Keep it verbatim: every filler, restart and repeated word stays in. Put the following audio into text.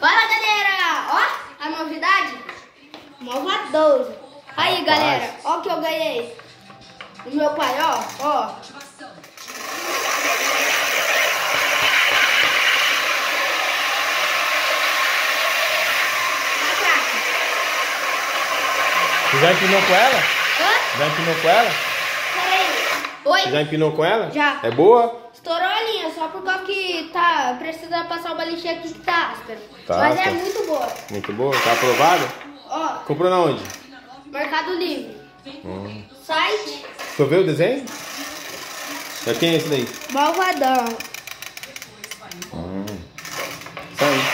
Bora, galera! Ó, a novidade, Nova doze. Aí, rapaz, galera, ó o que eu ganhei. O meu pai, ó, ó. Você já empinou com ela? Hã? Já empinou com ela? Oi? Você já empinou com ela? Já. É boa? Estourou a linha, só por causa que tá, precisa passar uma lixinha aqui que tá áspera. Tá Mas áspera. É muito boa. Muito boa? Tá aprovado? Ó. Comprou na onde? Mercado Livre. Hum. Site. Você viu o desenho? Já quem é esse daí? Malvadão. Hum. Tá aí.